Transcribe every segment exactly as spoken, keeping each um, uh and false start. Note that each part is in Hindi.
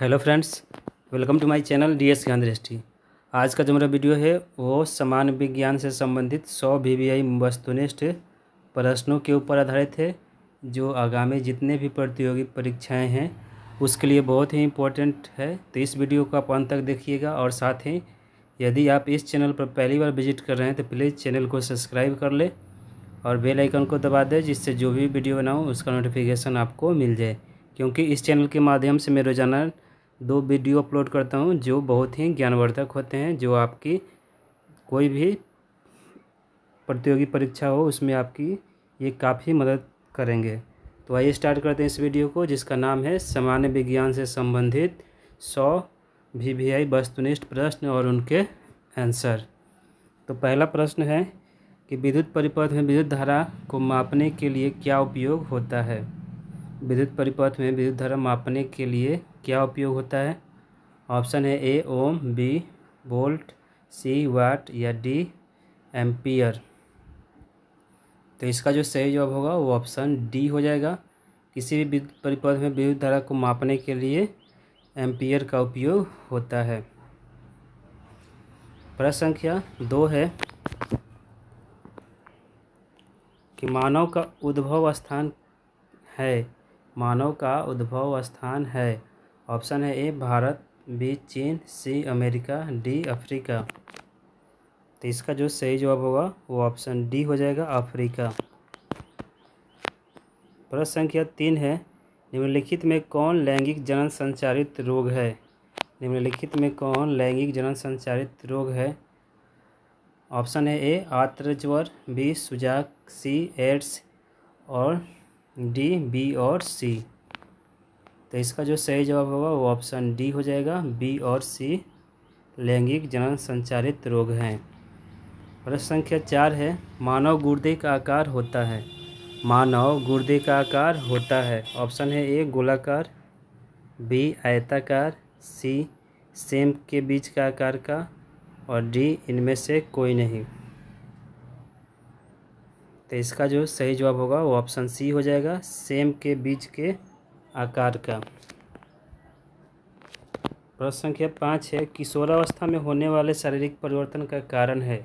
Hello friends, welcome to my channel DS Gyan Drishti. आज का जो मेरा वीडियो है वो सामान्य विज्ञान से संबंधित सौ वीवीआई वस्तुनिष्ठ प्रश्नों के ऊपर आधारित है, जो आगामी जितने भी प्रतियोगी परीक्षाएं हैं उसके लिए बहुत ही इम्पोर्टेंट है। तो इस वीडियो को आप अंत तक देखिएगा, और साथ ही यदि आप इस चैनल पर पहली बार विजिट कर रहे हैं तो प्लीज़ चैनल को सब्सक्राइब कर लें और बेल आइकन को दबा दें, जिससे जो भी वीडियो बनाऊँ उसका नोटिफिकेशन आपको मिल जाए, क्योंकि इस चैनल के माध्यम से मैं रोज़ाना दो वीडियो अपलोड करता हूं जो बहुत ही ज्ञानवर्धक होते हैं, जो आपकी कोई भी प्रतियोगी परीक्षा हो उसमें आपकी ये काफ़ी मदद करेंगे। तो आइए स्टार्ट करते हैं इस वीडियो को, जिसका नाम है सामान्य विज्ञान से संबंधित सौ वीवीआई वस्तुनिष्ठ प्रश्न और उनके आंसर। तो पहला प्रश्न है कि विद्युत परिपथ में विद्युत धारा को मापने के लिए क्या उपयोग होता है। विद्युत परिपथ में विद्युत धारा मापने के लिए क्या उपयोग होता है? ऑप्शन है ए ओम, बी वोल्ट, सी वाट या डी एम्पियर। तो इसका जो सही जवाब होगा वो ऑप्शन डी हो जाएगा। किसी भी विद्युत परिपथ में विद्युत धारा को मापने के लिए एम्पियर का उपयोग होता है। प्रश्न संख्या दो है कि मानव का उद्भव स्थान है मानव का उद्भव स्थान है। ऑप्शन है ए भारत, बी चीन, सी अमेरिका, डी अफ्रीका। तो इसका जो सही जवाब होगा वो ऑप्शन डी हो जाएगा, अफ्रीका। प्रश्न संख्या तीन है, निम्नलिखित में कौन लैंगिक जनन संचालित रोग है। निम्नलिखित में कौन लैंगिक जनन संचालित रोग है? ऑप्शन है ए आंत्रज्वर, बी सुजाक, सी एड्स और डी बी और सी। तो इसका जो सही जवाब होगा वो ऑप्शन डी हो जाएगा, बी और सी लैंगिक जनन संचालित रोग हैं। प्रश्न संख्या चार है, मानव गुर्दे का आकार होता है। मानव गुर्दे का आकार होता है। ऑप्शन है ए गोलाकार, बी आयताकार, सी सेम के बीच का आकार का और डी इनमें से कोई नहीं। तो इसका जो सही जवाब होगा वो ऑप्शन सी हो जाएगा, सेम के बीच के आकार का। प्रश्न संख्या पाँच है, किशोरावस्था में होने वाले शारीरिक परिवर्तन का कारण है।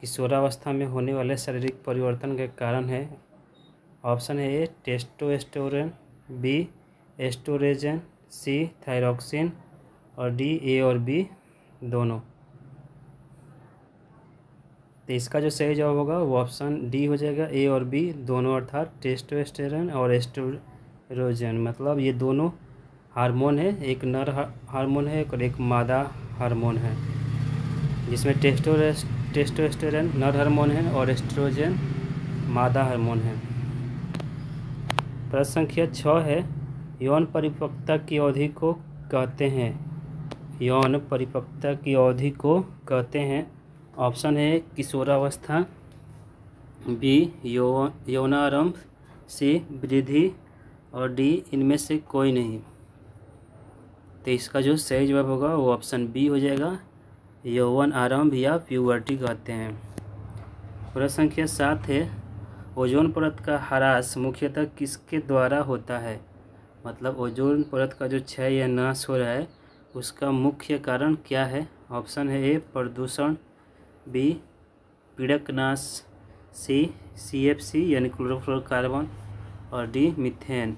किशोरावस्था में होने वाले शारीरिक परिवर्तन का कारण है। ऑप्शन है A testosterone, B oestrogen, C thyroxine और डी ए और बी दोनों। तो इसका जो सही जवाब होगा वो ऑप्शन डी हो जाएगा, ए और बी दोनों, अर्थात टेस्टोस्टेरोन और एस्ट्रोजन। मतलब ये दोनों हार्मोन है, एक नर हार्मोन है और एक मादा हार्मोन है, जिसमें टेस्टो टेस्टोस्टेरोन नर हार्मोन है और एस्ट्रोजन मादा हार्मोन है। प्रश्न संख्या छः है, यौन परिपक्वता की अवधि को कहते हैं। यौन परिपक्वता की अवधि को कहते हैं। ऑप्शन है किशोरावस्था, बी यो यौनारंभ, सी वृद्धि और डी इनमें से कोई नहीं। तो इसका जो सही जवाब होगा वो ऑप्शन बी हो जाएगा, यौवन आरंभ या प्यूबर्टी कहते हैं। प्रश्न संख्या सात है, ओजोन परत का ह्रास मुख्यतः किसके द्वारा होता है। मतलब ओजोन परत का जो क्षय या नाश हो रहा है उसका मुख्य कारण क्या है। ऑप्शन है ए प्रदूषण, बी पीड़कनाश, सी सीएफसी यानी क्लोरोफ्लोरोकार्बन और डी मीथेन।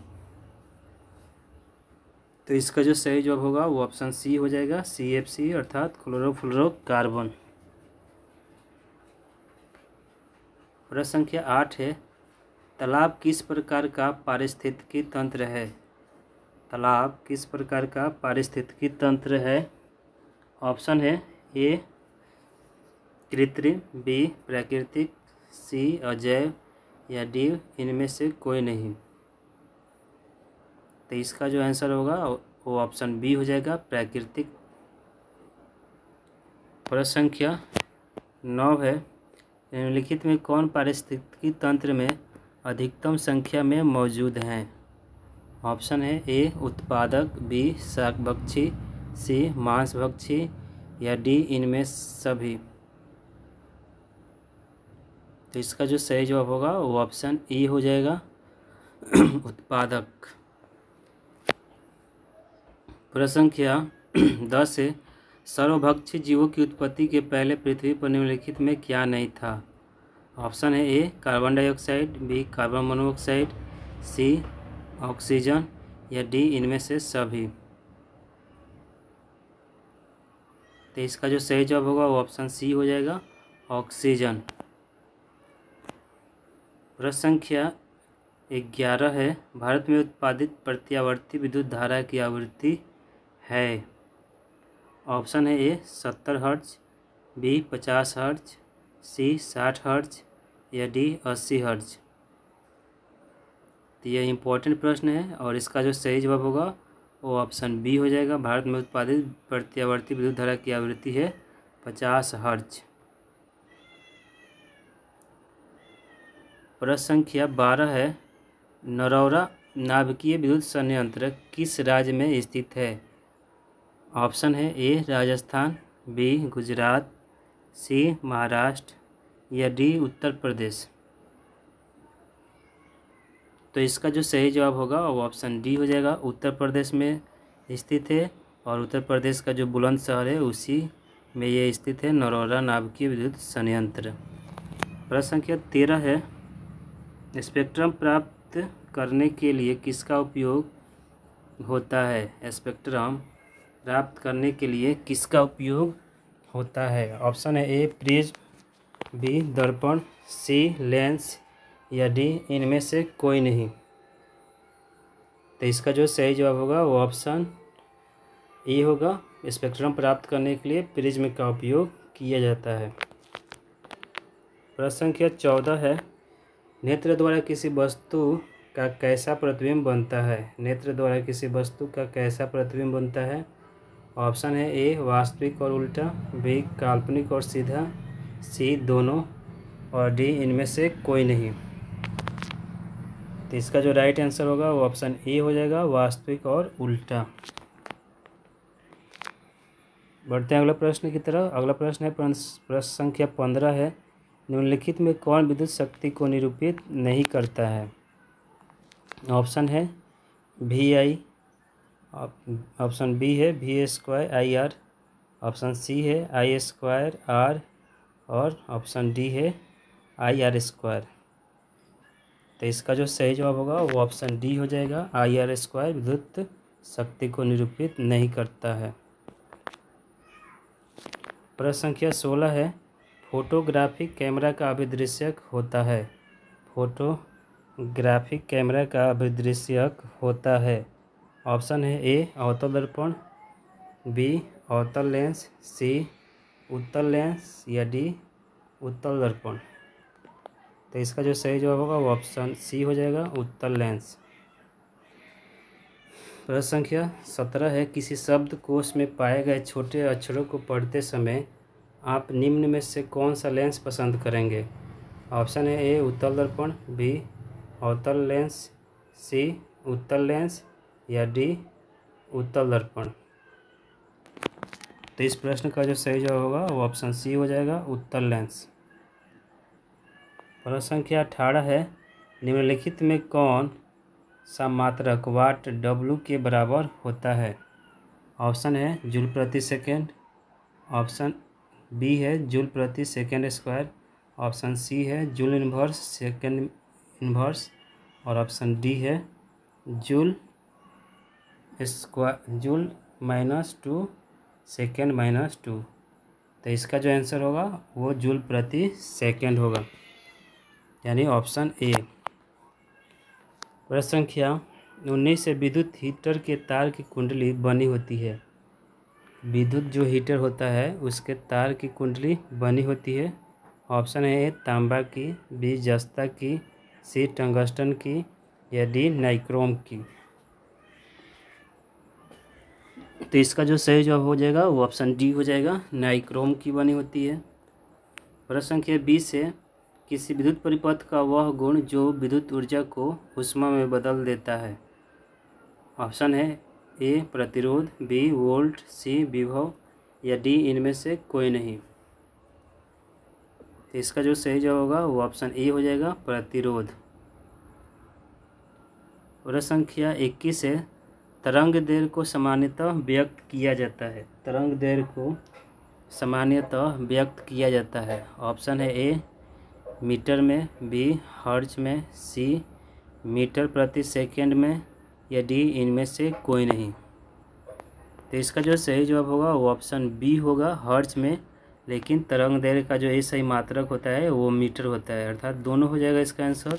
तो इसका जो सही जवाब होगा वो ऑप्शन सी हो जाएगा, सीएफसी अर्थात क्लोरोफ्लोरोकार्बन। प्रश्न संख्या आठ है, तालाब किस प्रकार का पारिस्थितिकी तंत्र है। तालाब किस प्रकार का पारिस्थितिकी तंत्र है। ऑप्शन है ए कृत्रिम, बी प्राकृतिक, सी अजैव या डी इनमें से कोई नहीं। तो इसका जो आंसर होगा वो ऑप्शन बी हो जाएगा, प्राकृतिक। प्रश्न संख्या नौ है, निम्नलिखित में कौन पारिस्थितिकी तंत्र में अधिकतम संख्या में मौजूद हैं। ऑप्शन है ए उत्पादक, बी शाकभक्षी, सी मांसभक्षी या डी इनमें सभी। तो इसका जो सही जवाब होगा वो ऑप्शन ई हो जाएगा, उत्पादक। प्रसंख्या दस से सर्वभक्षी जीवों की उत्पत्ति के पहले पृथ्वी पर निम्नलिखित में क्या नहीं था। ऑप्शन है A carbon dioxide, B carbon monoxide, C oxygen या डी इनमें से सभी। तो इसका जो सही जवाब होगा वो ऑप्शन सी हो जाएगा, ऑक्सीजन। प्रश्न संख्या ग्यारह है, भारत में उत्पादित प्रत्यावर्ती विद्युत धारा की आवृत्ति है। ऑप्शन है ए सत्तर हर्ट्ज, बी पचास हर्ट्ज, सी साठ हर्ट्ज या डी अस्सी हर्ट्ज। तो यह इम्पोर्टेंट प्रश्न है और इसका जो सही जवाब होगा वो ऑप्शन बी हो जाएगा, भारत में उत्पादित प्रत्यावर्ती विद्युत धारा की आवृत्ति है पचास हर्ट्ज। प्रश्न संख्या बारह है, नरोरा नाभिकीय विद्युत संयंत्र किस राज्य में स्थित है। ऑप्शन है A Rajasthan, B Gujarat, C Maharashtra या डी उत्तर प्रदेश। तो इसका जो सही जवाब होगा वो ऑप्शन डी हो जाएगा, उत्तर प्रदेश में स्थित है और उत्तर प्रदेश का जो बुलंदशहर है उसी में ये स्थित है नरोरा नाभिकीय विद्युत संयंत्र। प्रश्न संख्या तेरह है, स्पेक्ट्रम प्राप्त करने के लिए किसका उपयोग होता है। स्पेक्ट्रम प्राप्त करने के लिए किसका उपयोग होता है। ऑप्शन है ए प्रिज्म, बी दर्पण, सी लेंस या डी इनमें से कोई नहीं। तो इसका जो सही जवाब होगा वो ऑप्शन ए होगा, स्पेक्ट्रम प्राप्त करने के लिए प्रिज्म का उपयोग किया जाता है। प्रश्न संख्या चौदह है, नेत्र द्वारा किसी वस्तु का कैसा प्रतिबिंब बनता है। नेत्र द्वारा किसी वस्तु का कैसा प्रतिबिंब बनता है। ऑप्शन है ए वास्तविक और उल्टा, बी काल्पनिक और सीधा, सी दोनों और डी इनमें से कोई नहीं। तो इसका जो राइट आंसर होगा वो ऑप्शन ए हो जाएगा, वास्तविक और उल्टा। बढ़ते हैं अगला प्रश्न की तरफ। अगला प्रश्न है प्रश्न संख्या पंद्रह है, निम्नलिखित में कौन विद्युत शक्ति को निरूपित नहीं करता है। ऑप्शन है वी आई, ऑप्शन बी है V square I R, option C है आई स्क्वायर आर और ऑप्शन डी है आई आर स्क्वायर। तो इसका जो सही जवाब होगा वो ऑप्शन डी हो जाएगा, आई आर स्क्वायर विद्युत शक्ति को निरूपित नहीं करता है। प्रश्न संख्या सोलह है, फोटोग्राफिक कैमरा का अभिदृश्यक होता है। फोटोग्राफिक कैमरा का अभिदृश्यक होता है। ऑप्शन है ए अवतल दर्पण, बी अवतल लेंस, सी उत्तल लेंस या डी उत्तल दर्पण। तो इसका जो सही जवाब होगा वो ऑप्शन सी हो जाएगा, उत्तल लेंस। प्रश्न संख्या सत्रह है, किसी शब्दकोश में पाए गए छोटे अक्षरों को पढ़ते समय आप निम्न में से कौन सा लेंस पसंद करेंगे। ऑप्शन है ए उत्तल दर्पण, बी अवतल लेंस, सी उत्तल लेंस या डी उत्तल दर्पण। तो इस प्रश्न का जो सही जवाब होगा वो ऑप्शन सी हो जाएगा, उत्तल लेंस। प्रश्न संख्या अठारह है, निम्नलिखित में कौन सा मात्रक वाट डब्लू के बराबर होता है। ऑप्शन है जूल प्रति सेकेंड, ऑप्शन बी है जूल प्रति सेकेंड स्क्वायर, ऑप्शन सी है जूल इन्वर्स सेकेंड इन्वर्स और ऑप्शन डी है joule square joule minus two second minus two. तो इसका जो आंसर होगा वो जूल प्रति सेकेंड होगा, यानी ऑप्शन ए। प्रश्न संख्या उन्नीस से विद्युत हीटर के तार की कुंडली बनी होती है। विद्युत जो हीटर होता है उसके तार की कुंडली बनी होती है। ऑप्शन है ए तांबा की, बी जस्ता की, सी टंगस्टन की या डी नाइक्रोम की। तो इसका जो सही जवाब हो जाएगा वो ऑप्शन डी हो जाएगा, नाइक्रोम की बनी होती है। प्रश्न संख्या बीस है, किसी विद्युत परिपथ का वह गुण जो विद्युत ऊर्जा को ऊष्मा में बदल देता है। ऑप्शन है ए प्रतिरोध, बी वोल्ट, सी विभव या डी इनमें से कोई नहीं। तो इसका जो सही जवाब होगा वो ऑप्शन ए हो जाएगा, प्रतिरोध। प्रश्न संख्या इक्कीस है, तरंग दैर्घ्य को सामान्यतः व्यक्त किया जाता है। तरंग दैर्घ्य को सामान्यतः व्यक्त किया जाता है। ऑप्शन है ए मीटर में, बी हर्ट्ज में, सी मीटर प्रति सेकंड में, या डी इनमें से कोई नहीं। तो इसका जो सही जवाब होगा वो ऑप्शन बी होगा, हर्ट्ज में। लेकिन तरंग दैर्घ्य का जो ए सही मात्रक होता है वो मीटर होता है, अर्थात दोनों हो जाएगा इसका आंसर।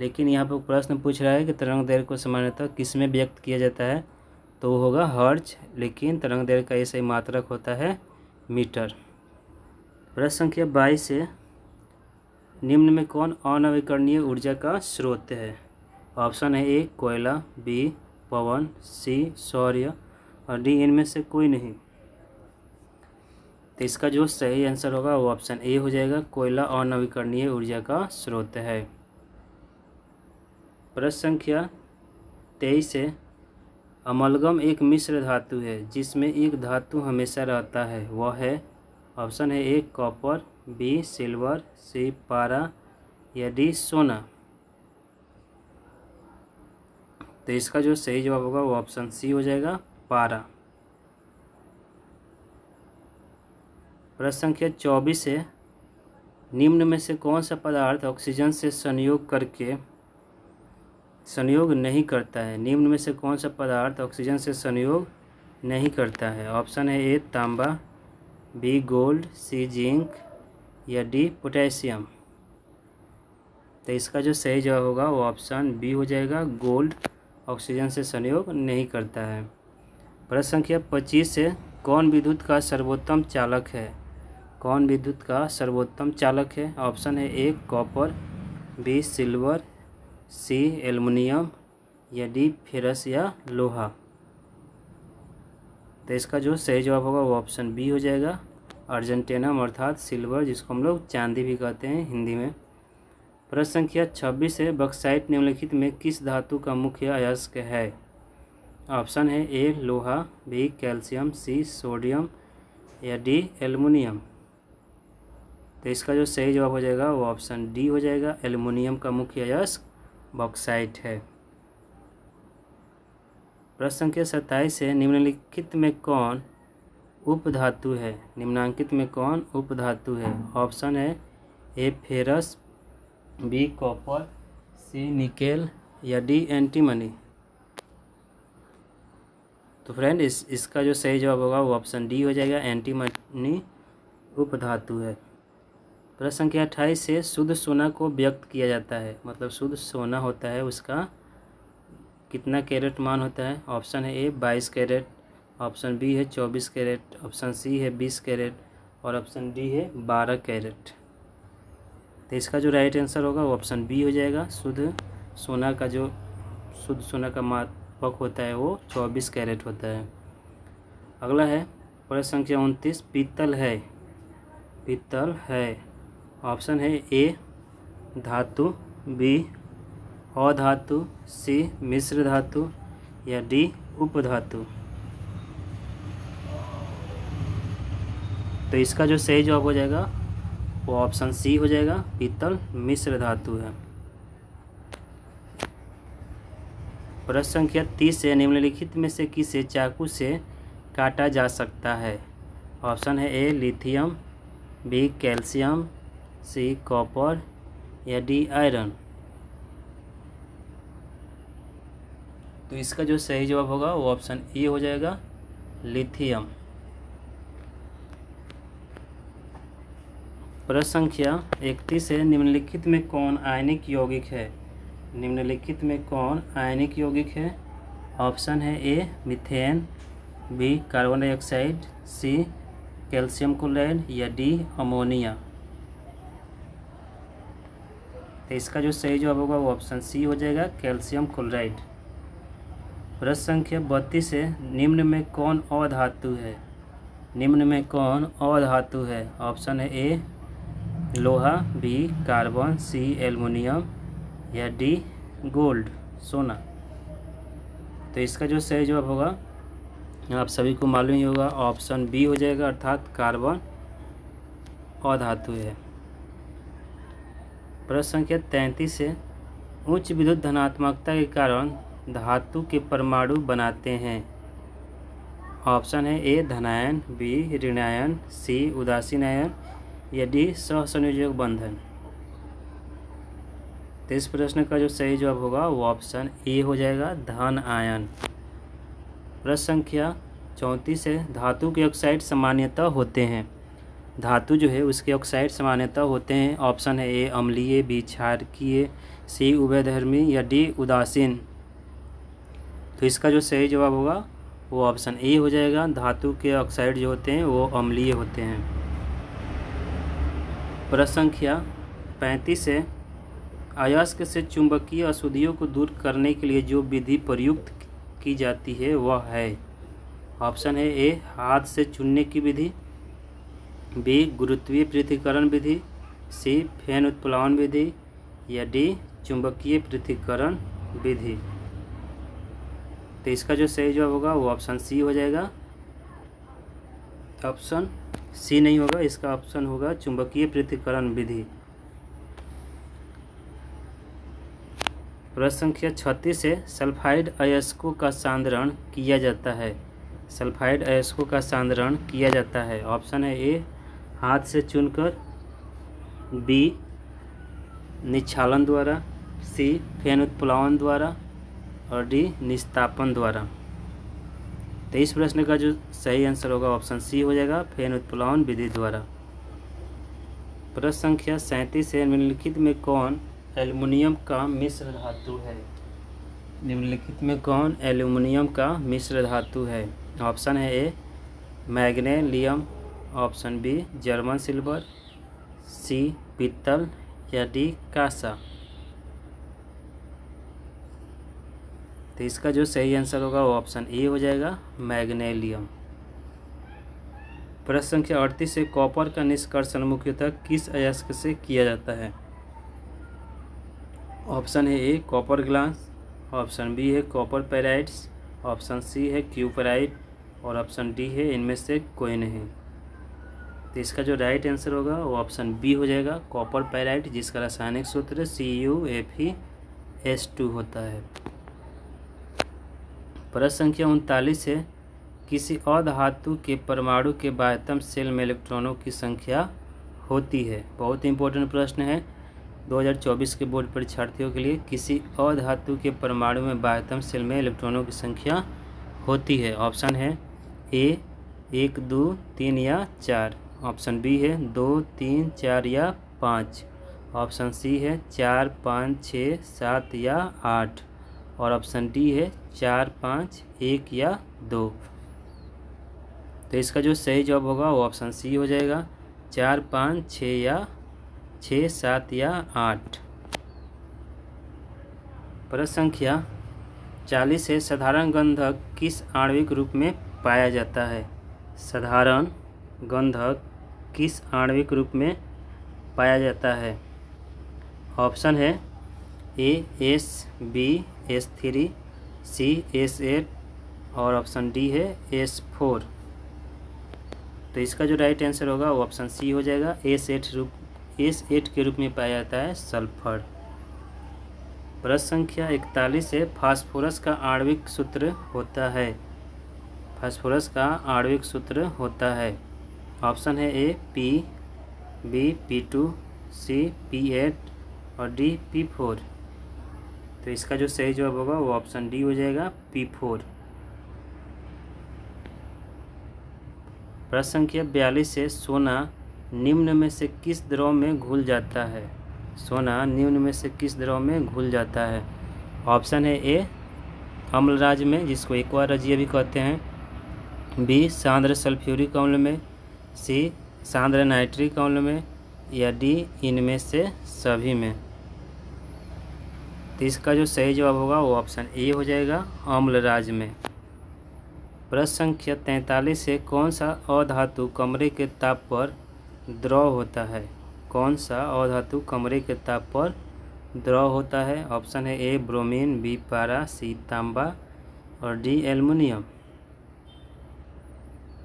लेकिन यहाँ पर प्रश्न पूछ रहा है कि तरंग दैर्घ्य को सामान्यतः किस में व्यक्त किया जाता है, तो वो होगा हर्ट्ज। लेकिन तरंग दैर्घ्य का ए सही मात्रक होता है मीटर। प्रश्न संख्या बाईस से निम्न में कौन अनवीकरणीय ऊर्जा का स्रोत है। ऑप्शन है ए कोयला, बी पवन, सी सौर्य, और डी इनमें से कोई नहीं। तो इसका जो सही आंसर होगा वो ऑप्शन ए हो जाएगा, कोयला अनवीकरणीय ऊर्जा का स्रोत है। प्रश्न संख्या तेईस है अमलगम एक मिश्र धातु है जिसमें एक धातु हमेशा रहता है, वह है। ऑप्शन है A copper, B silver, C पारा, या डी सोना। तो इसका जो सही जवाब होगा वो ऑप्शन सी हो जाएगा, पारा। प्रश्न संख्या चौबीस है निम्न में से कौन सा पदार्थ ऑक्सीजन से संयोग करके संयोग नहीं करता है। निम्न में से कौन सा पदार्थ ऑक्सीजन से संयोग नहीं करता है। ऑप्शन है ए तांबा, बी गोल्ड, सी जिंक, या डी पोटेशियम। तो इसका जो सही जवाब होगा वो ऑप्शन बी हो जाएगा, गोल्ड ऑक्सीजन से संयोग नहीं करता है। प्रश्न संख्या पच्चीस से कौन विद्युत का सर्वोत्तम चालक है। कौन विद्युत का सर्वोत्तम चालक है। ऑप्शन है A copper, B silver, C aluminium, या डी फेरस या लोहा। तो इसका जो सही जवाब होगा वो ऑप्शन बी हो जाएगा, अर्जेंटिनम अर्थात सिल्वर, जिसको हम लोग चांदी भी कहते हैं हिंदी में। प्रश्न संख्या छब्बीस है बॉक्साइट निम्नलिखित में किस धातु का मुख्य अयस्क है। ऑप्शन है ए लोहा, बी कैल्शियम, सी सोडियम, या डी एल्युमिनियम। तो इसका जो सही जवाब हो जाएगा वो ऑप्शन डी हो जाएगा, एल्युमिनियम का मुख्य अयस्क बॉक्साइट है। प्रश्न संख्या सत्ताईस है निम्नलिखित में कौन उपधातु है। निम्नांकित में कौन उपधातु है। ऑप्शन है A ferrous, B copper, C nickel, या डी एंटीमनी। तो फ्रेंड इस इसका जो सही जवाब होगा वो ऑप्शन डी हो जाएगा, एंटीमनी उपधातु है। प्रश्न संख्या अट्ठाईस से शुद्ध सोना को व्यक्त किया जाता है, मतलब शुद्ध सोना होता है उसका कितना कैरेट मान होता है। ऑप्शन है ए बाईस कैरेट, ऑप्शन बी है चौबीस कैरेट, ऑप्शन सी है बीस कैरेट, और ऑप्शन डी है बारह कैरेट। तो इसका जो राइट आंसर होगा वो ऑप्शन बी हो जाएगा, शुद्ध सोना का जो शुद्ध सोना का मापक होता है वो चौबीस कैरेट होता है। अगला है प्रश्न संख्या उनतीस पीतल है। पीतल है। ऑप्शन है ए धातु, बी अधातु, सी मिश्र धातु, या डी उपधातु। तो इसका जो सही जवाब हो जाएगा वो ऑप्शन सी हो जाएगा, पीतल मिश्र धातु है। प्रश्न संख्या तीस से निम्नलिखित में से किसे चाकू से काटा जा सकता है। ऑप्शन है A lithium, B calcium, C copper, या डी आयरन। तो इसका जो सही जवाब होगा वो ऑप्शन ए हो जाएगा, लिथियम। प्रश्न संख्या इकतीस है निम्नलिखित में कौन आयनिक यौगिक है। निम्नलिखित में कौन आयनिक यौगिक है। ऑप्शन है A methane, B carbon dioxide, C calcium chloride, या डी अमोनिया। तो इसका जो सही जवाब होगा वो ऑप्शन सी हो जाएगा, कैल्शियम क्लोराइड। प्रश्न संख्या बत्तीस है निम्न में कौन अधातु है। निम्न में कौन अधातु है। ऑप्शन है ए लोहा, बी कार्बन, सी एल्युमिनियम, या डी गोल्ड सोना। तो इसका जो सही जवाब होगा आप सभी को मालूम ही होगा, ऑप्शन बी हो जाएगा, अर्थात कार्बन अधातु है। प्रश्न संख्या तैंतीस है उच्च विद्युत धनात्मकता के कारण धातु के परमाणु बनाते हैं। ऑप्शन है ए धनायन, बी ऋणायन, सी उदासीन आयन या डी सहसंयोजक बंधन। तो इस प्रश्न का जो सही जवाब होगा वो ऑप्शन ए हो जाएगा, धन आयन। प्रश्न संख्या चौंतीस है, धातु के ऑक्साइड सामान्यतः होते हैं। धातु जो है उसके ऑक्साइड सामान्यतः होते हैं। ऑप्शन है ए अम्लीय, बी क्षारकीय, सी उभयधर्मी या डी उदासीन। तो इसका जो सही जवाब होगा वो ऑप्शन ए हो जाएगा, धातु के ऑक्साइड जो होते हैं वो अम्लीय होते हैं। प्रश्न संख्या पैंतीस है, अयस्क से चुंबकीय अशुद्धियों को दूर करने के लिए जो विधि प्रयुक्त की जाती है वह है। ऑप्शन है ए हाथ से चुनने की विधि, बी गुरुत्वीय पृथक्करण विधि, सी फैन उत्प्लावन विधि या डी चुंबकीय पृथक्करण विधि। तो इसका जो सही जवाब होगा वो ऑप्शन सी हो जाएगा। ऑप्शन सी नहीं होगा, इसका ऑप्शन होगा चुंबकीय पृथक्करण विधि। प्रश्न संख्या छत्तीस है, सल्फाइड अयस्कों का सांद्रण किया जाता है। सल्फाइड अयस्कों का सांद्रण किया जाता है। ऑप्शन है ए हाथ से चुनकर, बी निक्षालन द्वारा, सी फैन उत्प्लावन द्वारा और डी निस्तापन द्वारा। तो इस प्रश्न का जो सही आंसर होगा ऑप्शन सी हो जाएगा, फैन उत्प्लावन विधि द्वारा। प्रश्न संख्या सैंतीस है, निम्नलिखित में कौन एल्युमिनियम का मिश्र धातु है। निम्नलिखित में कौन एल्युमिनियम का मिश्र धातु है। ऑप्शन है A मैग्नीलियम, option B German silver, C पीतल या डी कांसा। तो इसका जो सही आंसर होगा वो ऑप्शन ए हो जाएगा, मैग्नीलियम। प्रश्न संख्या अड़तीस से कॉपर का निष्कर्षण मुख्यतः किस अयस्क से किया जाता है। ऑप्शन है A copper glass, option B है कॉपर पेराइड्स, ऑप्शन सी है क्यूपराइड और ऑप्शन डी है इनमें से कोई नहीं। तो इसका जो राइट आंसर होगा वो ऑप्शन बी हो जाएगा, कॉपर पेराइड, जिसका रासायनिक सूत्र C U F E S two होता है। प्रश्न संख्या उनतालीस है, किसी अधातु के परमाणु के बाह्यतम सेल में इलेक्ट्रॉनों की संख्या होती है। बहुत इंपॉर्टेंट प्रश्न है दो हज़ार चौबीस के बोर्ड परीक्षार्थियों के लिए। किसी अधातु के परमाणु में बाह्यतम सेल में इलेक्ट्रॉनों की संख्या होती है। ऑप्शन है ए एक, दो, तीन या चार, ऑप्शन बी है दो, तीन, चार या पाँच, ऑप्शन सी है चार, पाँच, छः, सात या आठ और ऑप्शन डी है चार, पाँच, एक या दो। तो इसका जो सही जवाब होगा वो ऑप्शन सी हो जाएगा, चार, पाँच, छः या छः, सात या आठ। प्रश्न संख्या चालीस है, साधारण गंधक किस आणविक रूप में पाया जाता है। साधारण गंधक किस आणविक रूप में पाया जाता है। ऑप्शन है A S, B S three, C S eight और ऑप्शन डी है एस फोर। तो इसका जो राइट आंसर होगा वो ऑप्शन सी हो जाएगा, एस एट रूप एस एट के रूप में पाया जाता है सल्फर। प्रश्न संख्या इकतालीस है, फास्फोरस का आणविक सूत्र होता है। फास्फोरस का आणविक सूत्र होता है। ऑप्शन है A P, B P two, C P eight और डी पी फोर। तो इसका जो सही जवाब होगा वो ऑप्शन डी हो जाएगा, पी फोर। प्रश्न संख्या बयालीस है, सोना निम्न में से किस द्रव में घुल जाता है। सोना निम्न में से किस द्रव में घुल जाता है। ऑप्शन है ए अम्लराज में, जिसको एक्वारजीय भी कहते हैं, बी सांद्र सल्फ्यूरिक अम्ल में, सी सांद्र नाइट्रिक अम्ल में या डी इनमें से सभी में। तो इसका जो सही जवाब होगा वो ऑप्शन ए हो जाएगा, अम्लराज में। प्रश्न संख्या तैंतालीस से कौन सा अधातु कमरे के ताप पर द्रव होता है। कौन सा अधातु कमरे के ताप पर द्रव होता है। ऑप्शन है ए ब्रोमीन, बी पारा, सी तांबा और डी एल्युमिनियम।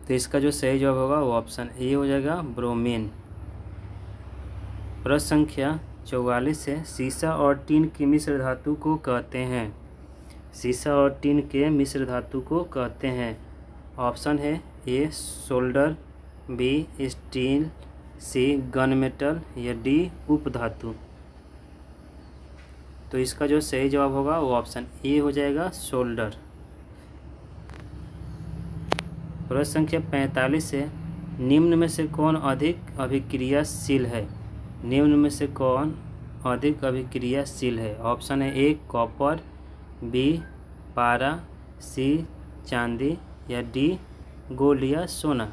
तो इसका जो सही जवाब होगा वो ऑप्शन ए हो जाएगा, ब्रोमीन। प्रश्न संख्या चौवालीस है, शीशा और टीन की मिश्र धातु को कहते हैं। शीशा और टिन के मिश्र धातु को कहते हैं। ऑप्शन है A solder, B steel, C gun metal या डी उपधातु। तो इसका जो सही जवाब होगा वो ऑप्शन ए हो जाएगा, सोल्डर। प्रश्न संख्या पैंतालीस है, निम्न में से कौन अधिक अभिक्रियाशील है? निम्न में से कौन अधिक अभिक्रियाशील है? ऑप्शन है ए कॉपर, बी पारा, सी चांदी या डी गोल्ड या सोना।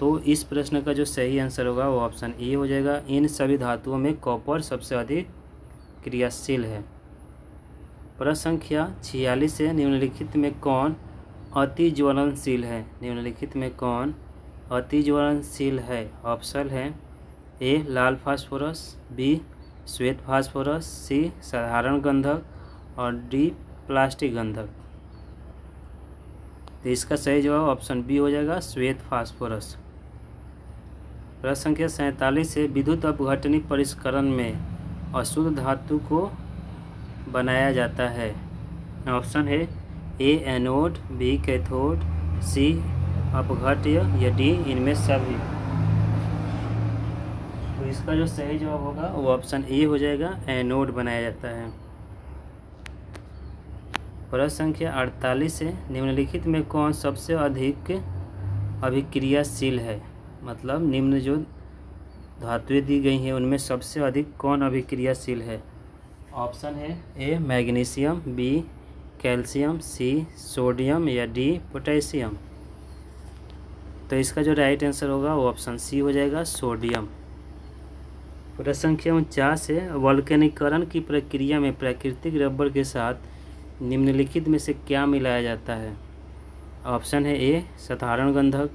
तो इस प्रश्न का जो सही आंसर होगा वो ऑप्शन ए हो जाएगा। इन सभी धातुओं में कॉपर सबसे अधिक क्रियाशील है। प्रश्न संख्या छियालीस है, निम्नलिखित में कौन अति ज्वलनशील है? निम्नलिखित में कौन अति ज्वलनशील है? ऑप्शन है ए लाल फास्फोरस, बी श्वेत फास्फोरस, सी साधारण गंधक और डी प्लास्टिक गंधक। तो इसका सही जवाब ऑप्शन बी हो जाएगा, श्वेत फास्फोरस। प्रश्न संख्या सैंतालीस है, विद्युत अपघटनी परिष्करण में अशुद्ध धातु को बनाया जाता है। ऑप्शन है A anode, B cathode, C अपघट्य या डी इनमें सभी। तो इसका जो सही जवाब होगा वो ऑप्शन ए हो जाएगा, एनोड बनाया जाता है। प्रश्न संख्या अड़तालीस है, निम्नलिखित में कौन सबसे अधिक अभिक्रियाशील है? मतलब निम्न जो धातुएं दी गई हैं उनमें सबसे अधिक कौन अभिक्रियाशील है? ऑप्शन है A magnesium, B calcium, C sodium या डी पोटेशियम। तो इसका जो राइट आंसर होगा वो ऑप्शन सी हो जाएगा, सोडियम। प्रश्न संख्या उनचास है, वल्केनीकरण की प्रक्रिया में प्राकृतिक रबर के साथ निम्नलिखित में से क्या मिलाया जाता है? ऑप्शन है ए साधारण गंधक,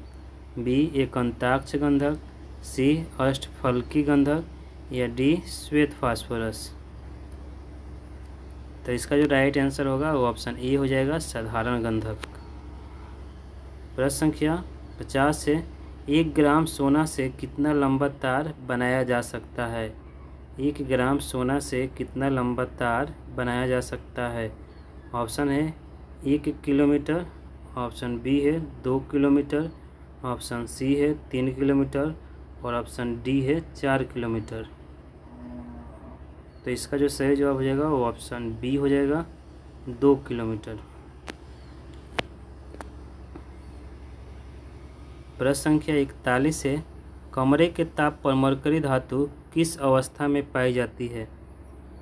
बी एकंताक्ष गंधक, सी अष्टफलकी गंधक या डी श्वेत फास्फोरस। तो इसका जो राइट आंसर होगा वो ऑप्शन ए हो जाएगा, साधारण गंधक। प्रश्न संख्या पचास है, एक ग्राम सोना से कितना लंबा तार बनाया जा सकता है? एक ग्राम सोना से कितना लंबा तार बनाया जा सकता है? ऑप्शन है एक किलोमीटर, ऑप्शन बी है दो किलोमीटर, ऑप्शन सी है तीन किलोमीटर और ऑप्शन डी है चार किलोमीटर। तो इसका जो सही जवाब हो जाएगा वो ऑप्शन बी हो जाएगा, दो किलोमीटर। प्रश्न संख्या इकतालीस है, कमरे के ताप पर मरकरी धातु किस अवस्था में पाई जाती है?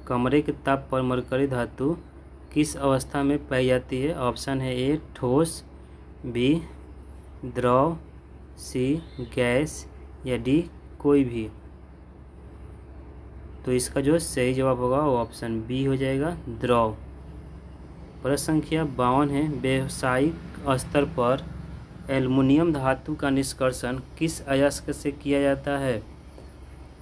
कमरे के ताप पर मरकरी धातु किस अवस्था में पाई जाती है? ऑप्शन है ए ठोस, बी द्रव, सी गैस या डी कोई भी। तो इसका जो सही जवाब होगा वो ऑप्शन बी हो जाएगा, द्रव। प्रश्न संख्या बावन है, व्यावसायिक स्तर पर एल्युमिनियम धातु का निष्कर्षण किस अयस्क से किया जाता है?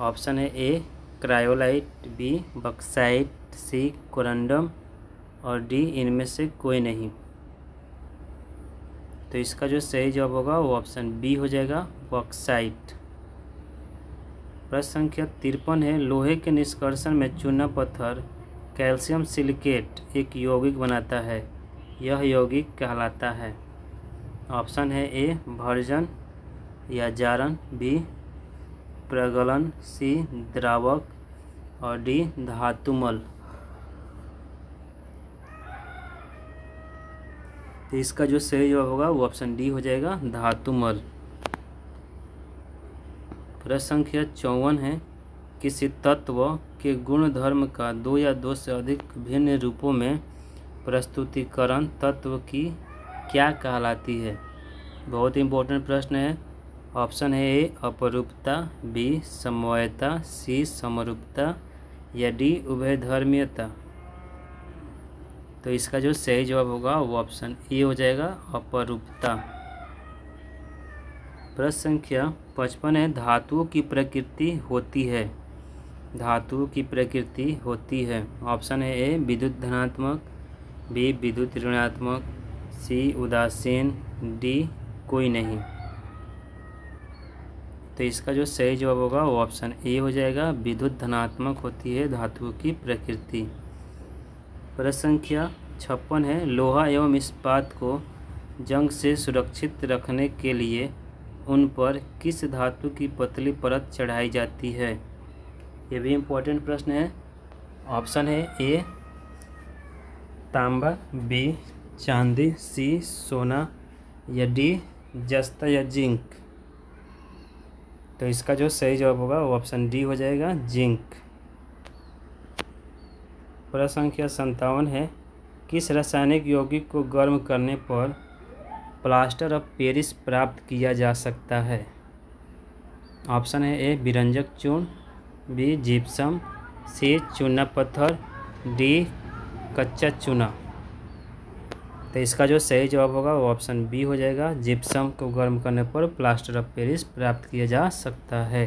ऑप्शन है A cryolite, B bauxite, C corundum और डी इनमें से कोई नहीं। तो इसका जो सही जवाब होगा वो ऑप्शन बी हो जाएगा, बॉक्साइट। प्रश्न संख्या तिरपन है, लोहे के निष्कर्षण में चूना पत्थर कैल्शियम सिलिकेट एक यौगिक बनाता है, यह यौगिक कहलाता है। ऑप्शन है ए भर्जन या जारन, बी प्रगलन, सी द्रावक और डी धातुमल। तो इसका जो सही जवाब होगा वो ऑप्शन डी हो जाएगा, धातुमल। प्रश्न संख्या चौवन है, किसी तत्व के गुण धर्म का दो या दो से अधिक भिन्न रूपों में प्रस्तुतिकरण तत्व की क्या कहलाती है? बहुत इंपॉर्टेंट प्रश्न है। ऑप्शन है ए अपरूपता, बी समवायता, सी समरूपता या डी उभयधर्मीयता। तो इसका जो सही जवाब होगा वो ऑप्शन ए हो जाएगा, अपरूपता। प्रश्न संख्या पचपन है, धातुओं की प्रकृति होती है। धातुओं की प्रकृति होती है। ऑप्शन है ए विद्युत धनात्मक, बी विद्युत ऋणात्मक, सी उदासीन, डी कोई नहीं। तो इसका जो सही जवाब होगा वो ऑप्शन ए हो जाएगा, विद्युत धनात्मक होती है धातुओं की प्रकृति। प्रश्न संख्या छप्पन है, लोहा एवं इस्पात को जंग से सुरक्षित रखने के लिए उन पर किस धातु की पतली परत चढ़ाई जाती है। ये भी इम्पोर्टेंट प्रश्न है। ऑप्शन है ए तांबा, बी चांदी, सी सोना या डी जस्ता या जिंक। तो इसका जो सही जवाब होगा वो ऑप्शन डी हो जाएगा, जिंक। प्रश्न संख्या सत्तावन है, किस रासायनिक यौगिक को गर्म करने पर प्लास्टर ऑफ पेरिस प्राप्त किया जा सकता है। ऑप्शन है ए विरंजक चूर्ण, बी जिप्सम, सी चूना पत्थर, डी कच्चा चूना। तो इसका जो सही जवाब होगा वो ऑप्शन बी हो जाएगा, जिप्सम को गर्म करने पर प्लास्टर ऑफ पेरिस प्राप्त किया जा सकता है।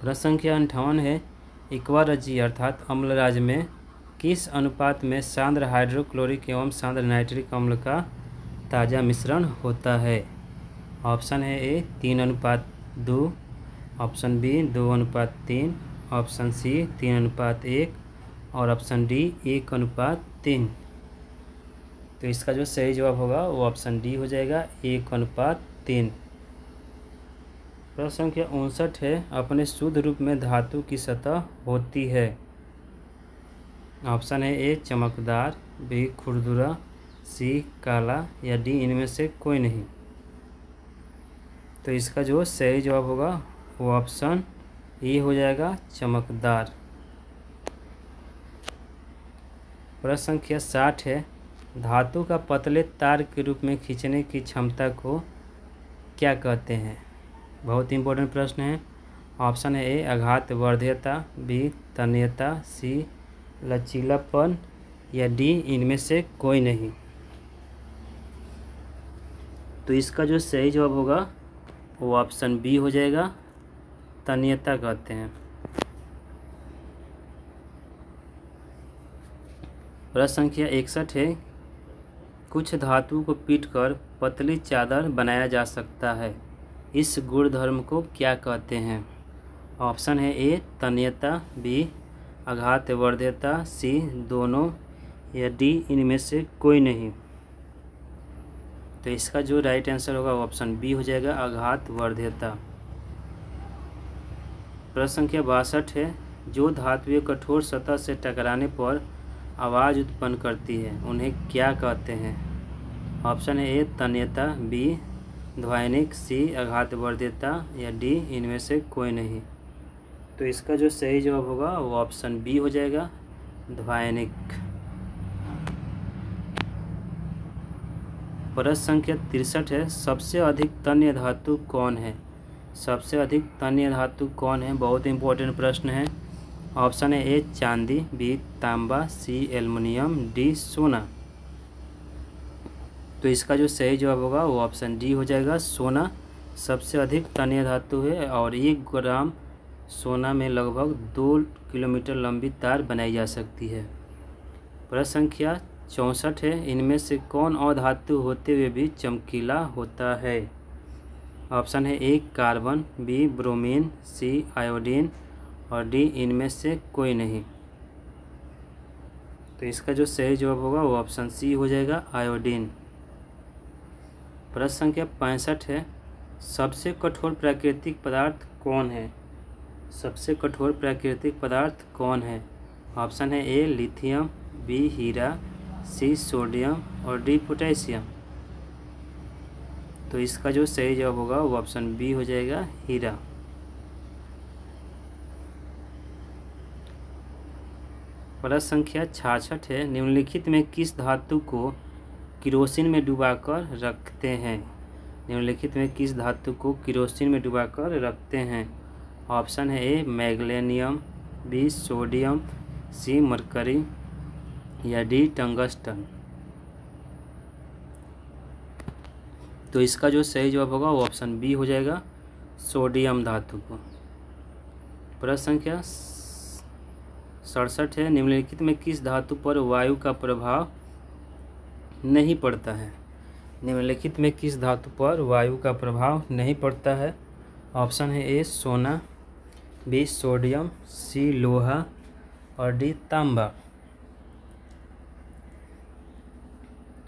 प्रश्न संख्या अंठावन है, इक्वारजी अर्थात अम्लराज में किस अनुपात में सांद्र हाइड्रोक्लोरिक एवं सांद्र नाइट्रिक अम्ल का ताज़ा मिश्रण होता है। ऑप्शन है ए तीन अनुपात दो, ऑप्शन बी दो अनुपात तीन, ऑप्शन सी तीन अनुपात एक और ऑप्शन डी एक अनुपात तीन। तो इसका जो सही जवाब होगा वो ऑप्शन डी हो जाएगा, एक अनुपात तीन। प्रश्न संख्या उनसठ है, अपने शुद्ध रूप में धातु की सतह होती है। ऑप्शन है ए चमकदार, बी खुरदुरा, सी काला या डी इनमें से कोई नहीं। तो इसका जो सही जवाब होगा वो ऑप्शन ए हो जाएगा, चमकदार। प्रश्न संख्या साठ है, धातु का पतले तार के रूप में खींचने की क्षमता को क्या कहते हैं। बहुत इंपॉर्टेंट प्रश्न है। ऑप्शन है ए आघात वर्ध्यता, बी तन्यता, सी लचीलापन या डी इनमें से कोई नहीं। तो इसका जो सही जवाब होगा वो ऑप्शन बी हो जाएगा, तन्यता कहते हैं। प्रश्न संख्या इकसठ है, कुछ धातु को पीटकर पतली चादर बनाया जा सकता है, इस गुणधर्म को क्या कहते हैं। ऑप्शन है ए तन्यता, बी आघात वर्ध्यता, सी दोनों या डी इनमें से कोई नहीं। तो इसका जो राइट आंसर होगा ऑप्शन बी हो जाएगा, आघात वर्ध्यता। प्रश्न संख्या बासठ है, जो धातुएं कठोर सतह से टकराने पर आवाज़ उत्पन्न करती है उन्हें क्या कहते हैं। ऑप्शन है ए तन्यता, बी ध्वनिक, सी आघात वर्ध्यता या डी इनमें से कोई नहीं। तो इसका जो सही जवाब होगा वो ऑप्शन बी हो जाएगा, ध्वनिक। प्रश्न संख्या तिरसठ है, सबसे अधिक तन्य धातु कौन है। सबसे अधिक तन्य धातु कौन है, बहुत इंपॉर्टेंट प्रश्न है। ऑप्शन है ए चांदी, बी तांबा, सी एल्युमिनियम, डी सोना। तो इसका जो सही जवाब होगा वो ऑप्शन डी हो जाएगा, सोना सबसे अधिक तन्य धातु है और एक ग्राम सोना में लगभग दो किलोमीटर लंबी तार बनाई जा सकती है। प्रश्न संख्या चौंसठ है, इनमें से कौन अधातु होते हुए भी चमकीला होता है। ऑप्शन है A carbon, B bromine, C iodine और डी इनमें से कोई नहीं। तो इसका जो सही जवाब होगा वो ऑप्शन सी हो जाएगा, आयोडीन। प्रश्न संख्या पैंसठ है, सबसे कठोर प्राकृतिक पदार्थ कौन है। सबसे कठोर प्राकृतिक पदार्थ कौन है। ऑप्शन है ए लिथियम, बी हीरा, सी सोडियम और डी पोटेशियम। तो इसका जो सही जवाब होगा वो ऑप्शन बी हो जाएगा, हीरा। प्रश्न संख्या छियासठ है, निम्नलिखित में किस धातु को किरोसिन में डुबाकर रखते हैं। निम्नलिखित में किस धातु को किरोसिन में डुबाकर रखते हैं। ऑप्शन है A magnesium, B sodium, C mercury या डी टंगस्टन। तो इसका जो सही जवाब होगा वो ऑप्शन बी हो जाएगा, सोडियम धातु को। प्रश्न संख्या सड़सठ है, निम्नलिखित में किस धातु पर वायु का प्रभाव नहीं पड़ता है। निम्नलिखित में किस धातु पर वायु का प्रभाव नहीं पड़ता है। ऑप्शन है ए सोना, बी सोडियम, सी लोहा और डी तांबा।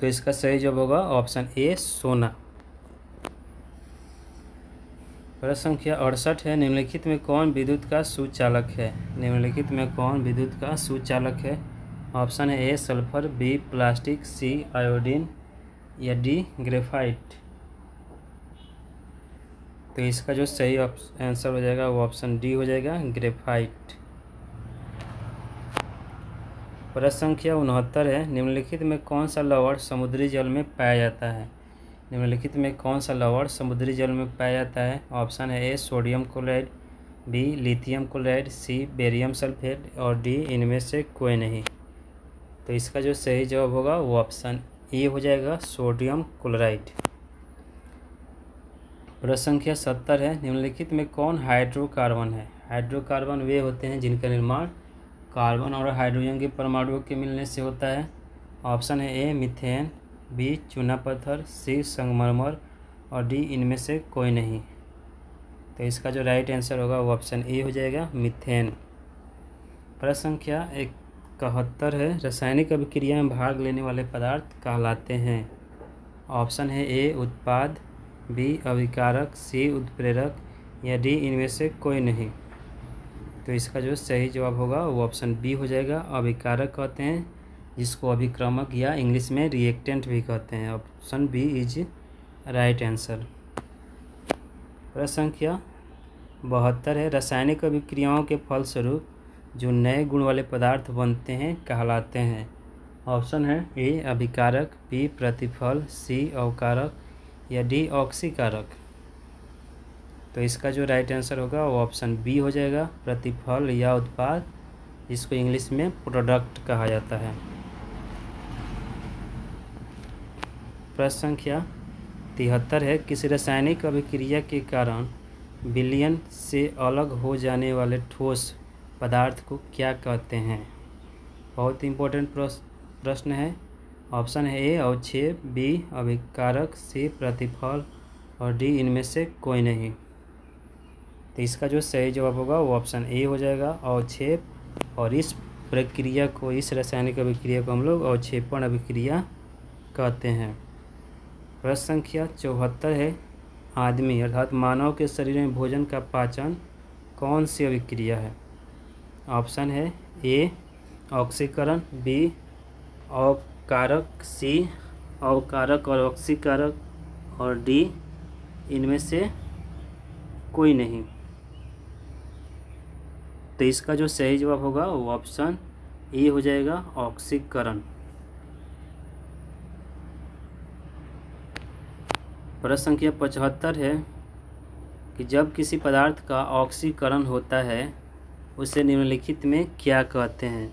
तो इसका सही जवाब होगा ऑप्शन ए सोना। प्रश्न संख्या अड़सठ है, निम्नलिखित में कौन विद्युत का सुचालक है? निम्नलिखित में कौन विद्युत का सुचालक है? ऑप्शन है A sulphur, B plastic, C iodine या डी ग्रेफाइट। तो इसका जो सही आंसर हो जाएगा वो ऑप्शन डी हो जाएगा, ग्रेफाइट। प्रश्न संख्या उनहत्तर है, निम्नलिखित में कौन सा लवण समुद्री जल में पाया जाता है? निम्नलिखित में कौन सा लवण समुद्री जल में पाया जाता है? ऑप्शन है A sodium chloride, B lithium chloride, C barium sulphate और डी इनमें से कोई नहीं। तो इसका जो सही जवाब होगा वो ऑप्शन ए हो जाएगा, सोडियम क्लोराइड। प्रश्न संख्या सत्तर है, निम्नलिखित में कौन हाइड्रोकार्बन है? हाइड्रोकार्बन वे होते हैं जिनका निर्माण कार्बन और हाइड्रोजन के परमाणुओं के मिलने से होता है। ऑप्शन है ए मीथेन, बी चूना पत्थर, सी संगमरमर और डी इनमें से कोई नहीं। तो इसका जो राइट आंसर होगा वो ऑप्शन ए हो जाएगा, मीथेन। प्रश्न संख्या इकहत्तर है, रासायनिक अभिक्रिया में भाग लेने वाले पदार्थ कहलाते हैं? ऑप्शन है ए उत्पाद, बी अभिकारक, सी उत्प्रेरक या डी इनमें से कोई नहीं। तो इसका जो सही जवाब होगा वो ऑप्शन बी हो जाएगा, अभिकारक कहते हैं जिसको अभिक्रमक या इंग्लिश में रिएक्टेंट भी कहते हैं। Option B is right answer. प्रश्न संख्या बहत्तर है, रासायनिक अभिक्रियाओं के फलस्वरूप जो नए गुण वाले पदार्थ बनते हैं कहलाते हैं? ऑप्शन है ए अभिकारक, बी प्रतिफल, सी अवकारक या डी ऑक्सीकारक। तो इसका जो राइट आंसर होगा वो ऑप्शन बी हो जाएगा, प्रतिफल या उत्पाद जिसको इंग्लिश में प्रोडक्ट कहा जाता है। प्रश्न संख्या तिहत्तर है, किसी रासायनिक अभिक्रिया के कारण विलयन से अलग हो जाने वाले ठोस पदार्थ को क्या कहते हैं? बहुत इंपॉर्टेंट प्रश्न है। ऑप्शन है ए अवक्षेप, बी अभिकारक, सी प्रतिफल और डी इनमें से कोई नहीं। तो इसका जो सही जवाब होगा वो ऑप्शन ए हो जाएगा, अवक्षेप। और इस प्रक्रिया को, इस रासायनिक अभिक्रिया को हम लोग अवक्षेपण अभिक्रिया कहते हैं। प्रश्न संख्या चौहत्तर है, आदमी अर्थात मानव के शरीर में भोजन का पाचन कौन सी अभिक्रिया है? ऑप्शन है ए ऑक्सीकरण, बी अवकारक, सी अवकारक और ऑक्सीकारक और डी इनमें से कोई नहीं। तो इसका जो सही जवाब होगा वो ऑप्शन ए हो जाएगा, ऑक्सीकरण। प्रश्न संख्या पचहत्तर है कि जब किसी पदार्थ का ऑक्सीकरण होता है उसे निम्नलिखित में क्या कहते हैं?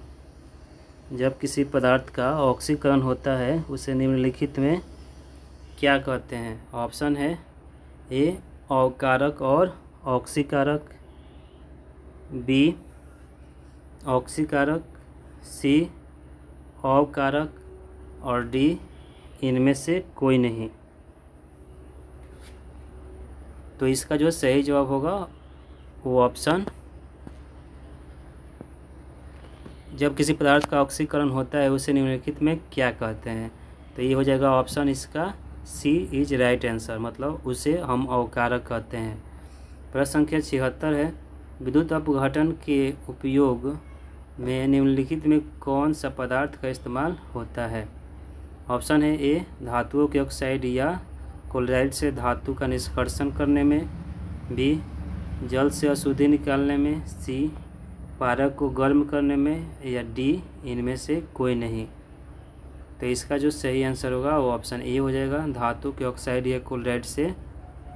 जब किसी पदार्थ का ऑक्सीकरण होता है उसे निम्नलिखित में क्या कहते हैं? ऑप्शन है ए अवकारक और ऑक्सीकारक, बी ऑक्सीकारक, सी अवकारक और डी इनमें से कोई नहीं। तो इसका जो सही जवाब होगा वो ऑप्शन, जब किसी पदार्थ का ऑक्सीकरण होता है उसे निम्नलिखित में क्या कहते हैं? तो ये हो जाएगा ऑप्शन इसका सी इज राइट आंसर, मतलब उसे हम अवकारक कहते हैं। प्रश्न संख्या छिहत्तर है, विद्युत अपघटन के उपयोग में निम्नलिखित में कौन सा पदार्थ का इस्तेमाल होता है? ऑप्शन है ए धातुओं के ऑक्साइड या क्लोराइड से धातु का निष्कर्षण करने में, बी जल से अशुद्धि निकालने में, सी पारक को गर्म करने में या डी इनमें से कोई नहीं। तो इसका जो सही आंसर होगा वो ऑप्शन ए हो जाएगा, धातु के ऑक्साइड या क्लोराइड से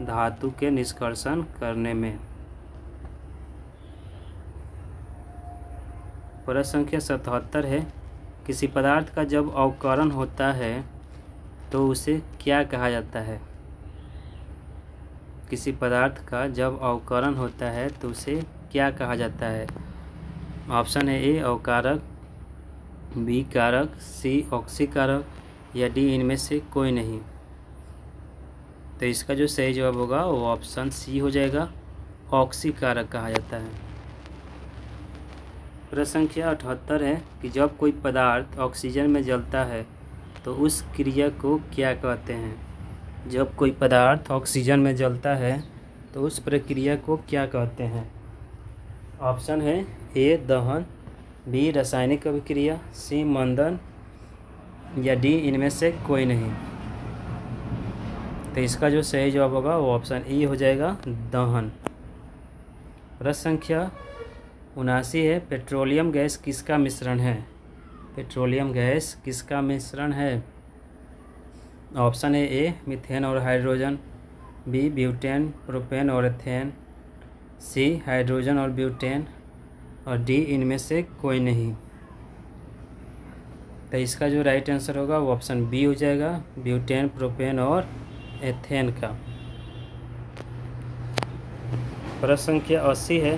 धातु के निष्कर्षण करने में। प्रश्न संख्या सतहत्तर है, किसी पदार्थ का जब अवकरण होता है तो उसे क्या कहा जाता है? किसी पदार्थ का जब अवकरण होता है तो उसे क्या कहा जाता है? ऑप्शन है ए अवकारक, बी कारक, सी ऑक्सीकारक या डी इनमें से कोई नहीं। तो इसका जो सही जवाब होगा वो ऑप्शन सी हो जाएगा, ऑक्सीकारक कहा जाता है। प्रश्न संख्या अठहत्तर है कि जब कोई पदार्थ ऑक्सीजन में जलता है तो उस क्रिया को क्या कहते हैं। जब कोई पदार्थ ऑक्सीजन में जलता है तो उस प्रक्रिया को क्या कहते हैं। ऑप्शन है ए दहन, बी रासायनिक अभिक्रिया, सी मंदन या डी इनमें से कोई नहीं। तो इसका जो सही जवाब होगा वो ऑप्शन ई हो जाएगा दहन। प्रश्न संख्या उनासी है, पेट्रोलियम गैस किसका मिश्रण है। पेट्रोलियम गैस किसका मिश्रण है। ऑप्शन है ए मीथेन और हाइड्रोजन, बी ब्यूटेन, प्रोपेन और एथेन, सी हाइड्रोजन और ब्यूटेन और डी इनमें से कोई नहीं। तो इसका जो राइट आंसर होगा वो ऑप्शन बी हो जाएगा, ब्यूटेन, प्रोपेन और एथेन का। प्रश्न संख्या अस्सी है,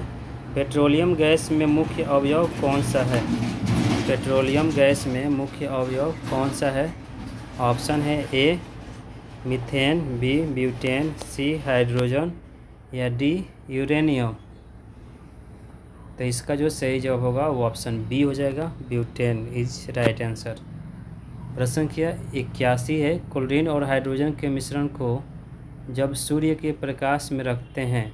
पेट्रोलियम गैस में मुख्य अवयव कौन सा है। पेट्रोलियम गैस में मुख्य अवयव कौन सा है। ऑप्शन है A methane, B butane, C hydrogen या डी यूरेनियम। तो इसका जो सही जवाब होगा वो ऑप्शन बी हो जाएगा, ब्यूटेन इज राइट आंसर। प्रश्न संख्या इक्यासी है, क्लोरीन और हाइड्रोजन के मिश्रण को जब सूर्य के प्रकाश में रखते हैं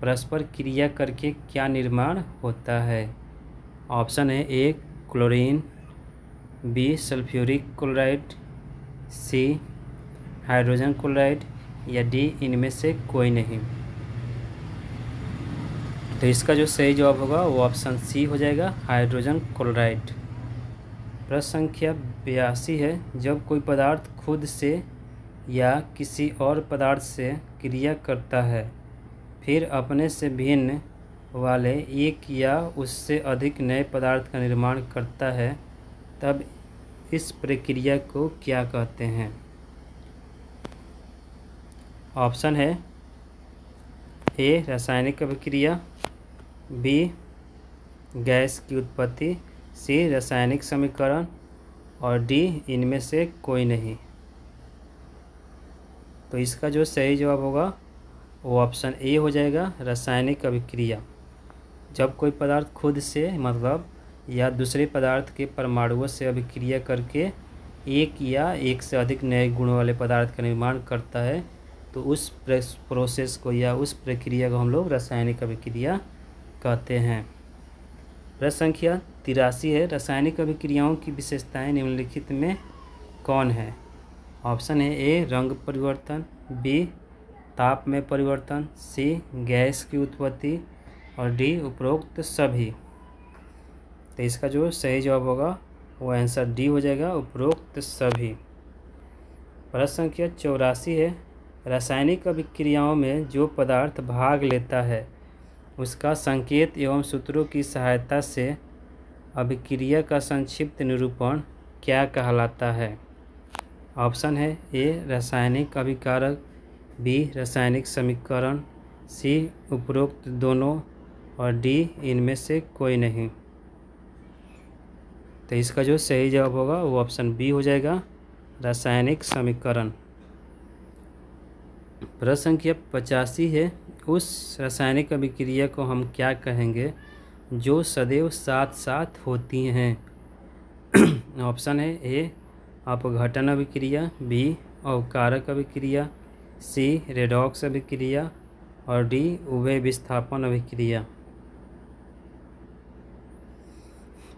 परस्पर क्रिया करके क्या निर्माण होता है। ऑप्शन है A chlorine, B sulphuric chloride, C hydrogen chloride या डी इनमें से कोई नहीं। तो इसका जो सही जवाब होगा वो ऑप्शन सी हो जाएगा, हाइड्रोजन क्लोराइड। प्रश्न संख्या बयासी है, जब कोई पदार्थ खुद से या किसी और पदार्थ से क्रिया करता है फिर अपने से भिन्न वाले एक या उससे अधिक नए पदार्थ का निर्माण करता है तब इस प्रक्रिया को क्या कहते हैं। ऑप्शन है ए रासायनिक अभिक्रिया, बी गैस की उत्पत्ति, सी रासायनिक समीकरण और डी इनमें से कोई नहीं। तो इसका जो सही जवाब होगा वो ऑप्शन ए हो जाएगा, रासायनिक अभिक्रिया। जब कोई पदार्थ खुद से मतलब या दूसरे पदार्थ के परमाणुओं से अभिक्रिया करके एक या एक से अधिक नए गुणों वाले पदार्थ का निर्माण करता है तो उस प्रोसेस को या उस प्रक्रिया को हम लोग रासायनिक अभिक्रिया कहते हैं। प्रश्न संख्या तिरासी है, रासायनिक अभिक्रियाओं की विशेषताएं निम्नलिखित में कौन है। ऑप्शन है ए रंग परिवर्तन, बी ताप में परिवर्तन, सी गैस की उत्पत्ति और डी उपरोक्त सभी। तो इसका जो सही जवाब होगा वो आंसर डी हो जाएगा, उपरोक्त सभी। प्रश्न संख्या चौरासी है, रासायनिक अभिक्रियाओं में जो पदार्थ भाग लेता है उसका संकेत एवं सूत्रों की सहायता से अभिक्रिया का संक्षिप्त निरूपण क्या कहलाता है। ऑप्शन है ए रासायनिक अभिकारक, बी रासायनिक समीकरण, सी उपरोक्त दोनों और डी इनमें से कोई नहीं। तो इसका जो सही जवाब होगा वो ऑप्शन बी हो जाएगा, रासायनिक समीकरण। प्रश्न संख्या पचासी है, उस रासायनिक अभिक्रिया को हम क्या कहेंगे जो सदैव साथ साथ होती हैं। ऑप्शन है ए अपघटन अभिक्रिया, बी अवकारक अभिक्रिया, सी रेडॉक्स अभिक्रिया और डी उभय विस्थापन अभिक्रिया।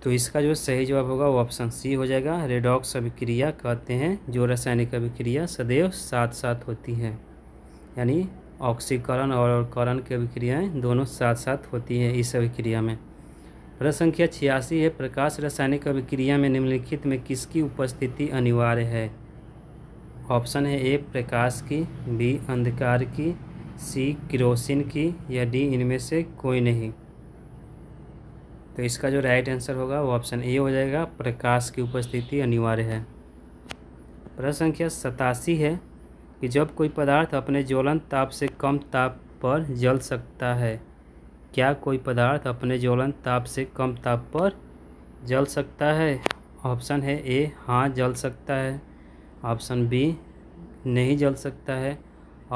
तो इसका जो सही जवाब होगा वो ऑप्शन सी हो जाएगा, रेडॉक्स अभिक्रिया कहते हैं जो रासायनिक अभिक्रिया सदैव साथ साथ होती है, यानी ऑक्सीकरण और करण की अभिक्रियाएँ दोनों साथ साथ होती हैं इस अभिक्रिया में। प्रश्न संख्या छियासी है, प्रकाश रासायनिक अभिक्रिया में निम्नलिखित में किसकी उपस्थिति अनिवार्य है। ऑप्शन है ए प्रकाश की, बी अंधकार की, सी किरोसिन की या डी इनमें से कोई नहीं। तो इसका जो राइट आंसर होगा वो ऑप्शन ए हो जाएगा, प्रकाश की उपस्थिति अनिवार्य है। प्रश्न संख्या सतासी है कि जब कोई पदार्थ अपने ज्वलन ताप से कम ताप पर जल सकता है, क्या कोई पदार्थ अपने ज्वलन ताप से कम ताप पर जल सकता है। ऑप्शन है ए हाँ जल सकता है, ऑप्शन बी नहीं जल सकता है,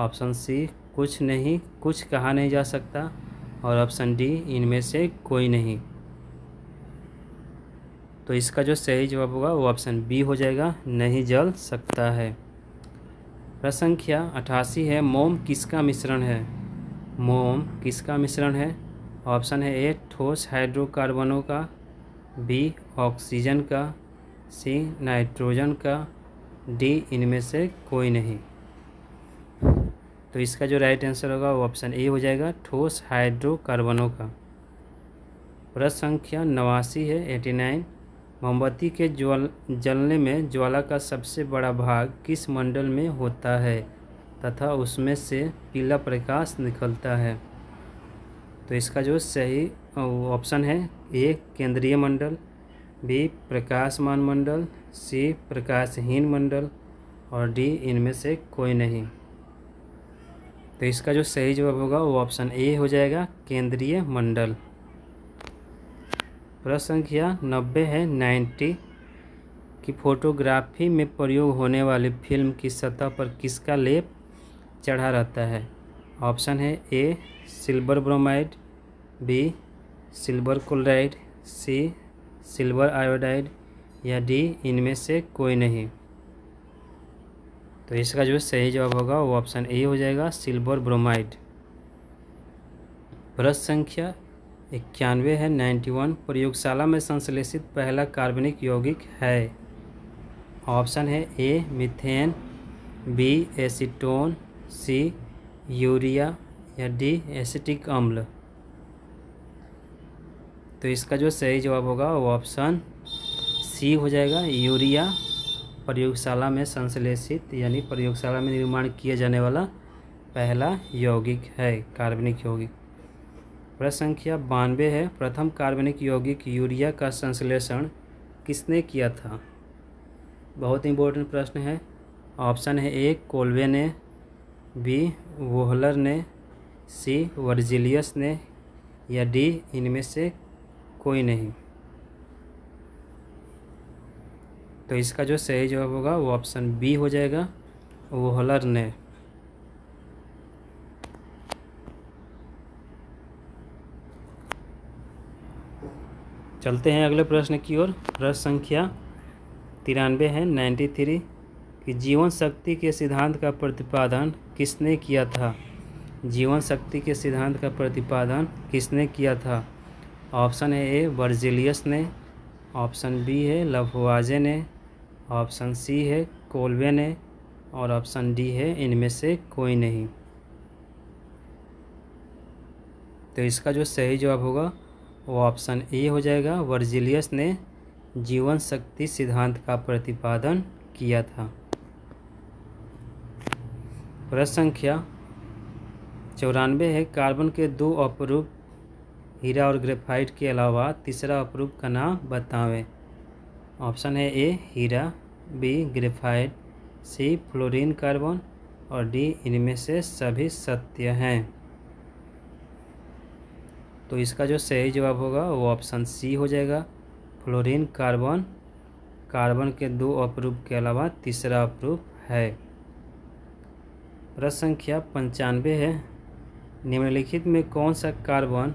ऑप्शन सी कुछ नहीं कुछ कहा नहीं जा सकता और ऑप्शन डी इनमें से कोई नहीं। तो इसका जो सही जवाब होगा वो ऑप्शन बी हो जाएगा, नहीं जल सकता है। प्रश्न संख्या अठासी है, मोम किसका मिश्रण है? मोम किसका मिश्रण है? ऑप्शन है ए ठोस हाइड्रोकार्बनों का, बी ऑक्सीजन का, सी नाइट्रोजन का, डी इनमें से कोई नहीं। तो इसका जो राइट आंसर होगा वो ऑप्शन ए हो जाएगा, ठोस हाइड्रोकार्बनों का। प्रश्न संख्या नवासी है, एटी नाइन, मोमबत्ती के ज्वल जलने में ज्वाला का सबसे बड़ा भाग किस मंडल में होता है तथा उसमें से पीला प्रकाश निकलता है? तो इसका जो सही ऑप्शन है ए केंद्रीय मंडल, बी प्रकाशमान मंडल, सी प्रकाशहीन मंडल और डी इनमें से कोई नहीं। तो इसका जो सही जवाब होगा वो ऑप्शन ए हो जाएगा, केंद्रीय मंडल। प्रश्न संख्या नब्बे है, नाइन्टी, कि फोटोग्राफी में प्रयोग होने वाली फिल्म की सतह पर किसका लेप चढ़ा रहता है? ऑप्शन है A silver bromide, B silver chloride, C silver iodide या डी इनमें से कोई नहीं। तो इसका जो सही जवाब होगा वो ऑप्शन ए हो जाएगा, सिल्वर ब्रोमाइड। प्रश्न संख्या इक्यानवे है, नाइन्टी वन, प्रयोगशाला में संश्लेषित पहला कार्बनिक यौगिक है। ऑप्शन है A methane, B acetone, C urea या डी एसिटिक अम्ल। तो इसका जो सही जवाब होगा वो ऑप्शन सी हो जाएगा, यूरिया। प्रयोगशाला में संश्लेषित यानी प्रयोगशाला में निर्माण किया जाने वाला पहला यौगिक है, कार्बनिक यौगिक। प्रश्न संख्या बानवे है, प्रथम कार्बनिक यौगिक यूरिया का संश्लेषण किसने किया था? बहुत इंपॉर्टेंट प्रश्न है। ऑप्शन है ए कोल्वे ने, बी वोहलर ने, सी वर्जिलियस ने या डी इनमें से कोई नहीं। तो इसका जो सही जवाब होगा वो ऑप्शन बी हो जाएगा, वोहलर ने। चलते हैं अगले प्रश्न की ओर। प्रश्न संख्या तिरानवे है, नाइन्टी थ्री, कि जीवन शक्ति के सिद्धांत का प्रतिपादन किसने किया था? जीवन शक्ति के सिद्धांत का प्रतिपादन किसने किया था? ऑप्शन है ए वर्जिलियस ने, ऑप्शन बी है लफवाजे ने, ऑप्शन सी है कोल्वे ने और ऑप्शन डी है इनमें से कोई नहीं। तो इसका जो सही जवाब होगा वो ऑप्शन ए हो जाएगा, वर्जिलियस ने जीवन शक्ति सिद्धांत का प्रतिपादन किया था। प्रश्न संख्या चौरानवे है, कार्बन के दो अपरूप हीरा और ग्रेफाइट के अलावा तीसरा अपरूप का नाम बतावें। ऑप्शन है ए हीरा, B graphite, C fluorine carbon और डी इनमें से सभी सत्य हैं। तो इसका जो सही जवाब होगा वो ऑप्शन सी हो जाएगा, फ्लोरीन कार्बन। कार्बन के दो अपरूप के अलावा तीसरा अपरूप है। प्रश्न संख्या पंचानवे है, निम्नलिखित में कौन सा कार्बन